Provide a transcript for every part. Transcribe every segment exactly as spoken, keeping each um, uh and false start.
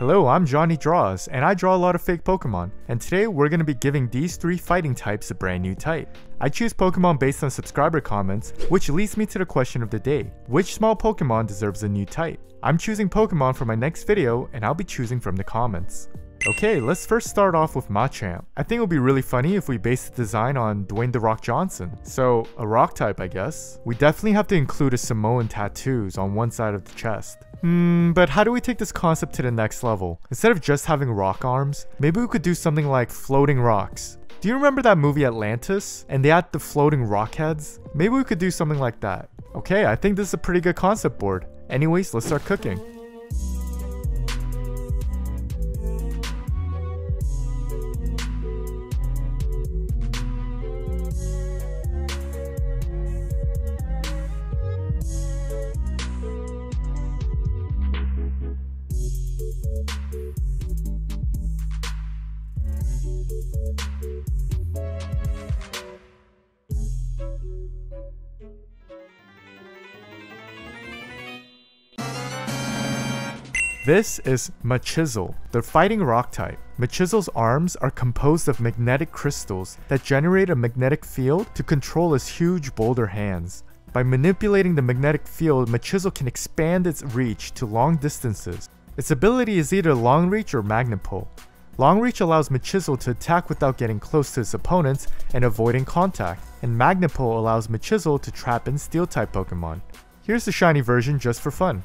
Hello, I'm Johnny Draws, and I draw a lot of fake Pokemon, and today we're going to be giving these three fighting types a brand new type. I choose Pokemon based on subscriber comments, which leads me to the question of the day. Which small Pokemon deserves a new type? I'm choosing Pokemon for my next video, and I'll be choosing from the comments. Okay, let's first start off with Machamp. I think it would be really funny if we based the design on Dwayne The Rock Johnson. So, a rock type I guess. We definitely have to include a Samoan tattoos on one side of the chest. Hmm, but how do we take this concept to the next level? Instead of just having rock arms, maybe we could do something like floating rocks. Do you remember that movie Atlantis? And they had the floating rock heads? Maybe we could do something like that. Okay, I think this is a pretty good concept board. Anyways, let's start cooking. This is Machisel, the fighting rock type. Machisel's arms are composed of magnetic crystals that generate a magnetic field to control his huge boulder hands. By manipulating the magnetic field, Machisel can expand its reach to long distances. Its ability is either Long Reach or Magnet Pull. Long Reach allows Machisel to attack without getting close to its opponents and avoiding contact, and Magnet Pull allows Machisel to trap in Steel-type Pokemon. Here's the shiny version just for fun.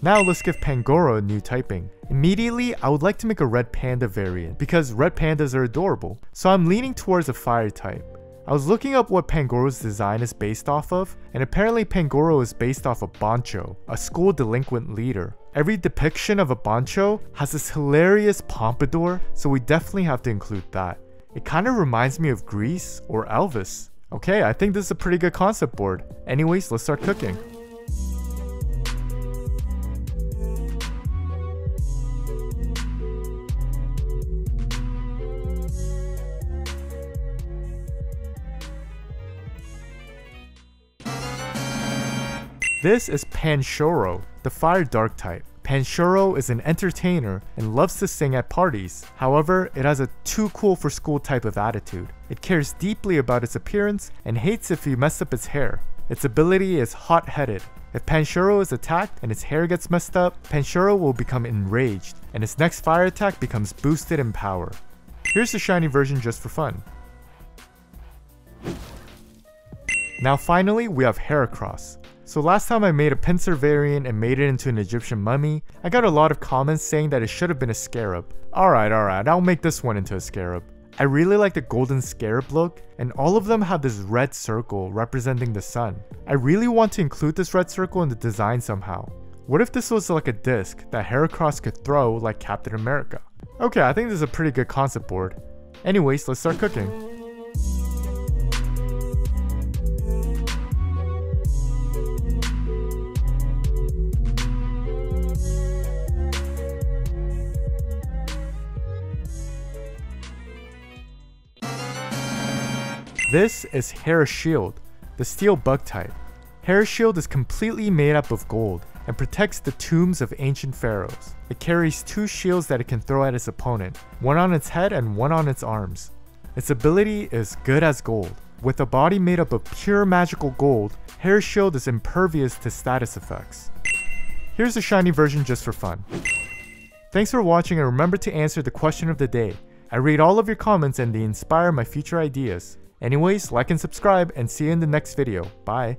Now let's give Pangoro a new typing. Immediately, I would like to make a red panda variant because red pandas are adorable, so I'm leaning towards a fire type. I was looking up what Pangoro's design is based off of, and apparently Pangoro is based off of Boncho, a school delinquent leader. Every depiction of a Boncho has this hilarious pompadour, so we definitely have to include that. It kind of reminds me of Grease or Elvis. Okay, I think this is a pretty good concept board. Anyways, let's start cooking. This is Pangoro, the fire dark type. Pangoro is an entertainer and loves to sing at parties. However, it has a too cool for school type of attitude. It cares deeply about its appearance and hates if you mess up its hair. Its ability is hot-headed. If Pangoro is attacked and its hair gets messed up, Pangoro will become enraged and its next fire attack becomes boosted in power. Here's the shiny version just for fun. Now finally, we have Heracross. So last time I made a pincer variant and made it into an Egyptian mummy, I got a lot of comments saying that it should have been a scarab. Alright, alright, I'll make this one into a scarab. I really like the golden scarab look, and all of them have this red circle representing the sun. I really want to include this red circle in the design somehow. What if this was like a disc that Heracross could throw like Captain America? Okay, I think this is a pretty good concept board. Anyways, let's start cooking. This is Hera's Shield, the steel bug type. Hera's Shield is completely made up of gold and protects the tombs of ancient pharaohs. It carries two shields that it can throw at its opponent, one on its head and one on its arms. Its ability is good as gold. With a body made up of pure magical gold, Hera's Shield is impervious to status effects. Here's a shiny version just for fun. Thanks for watching, and remember to answer the question of the day. I read all of your comments and they inspire my future ideas. Anyways, like and subscribe, and see you in the next video. Bye!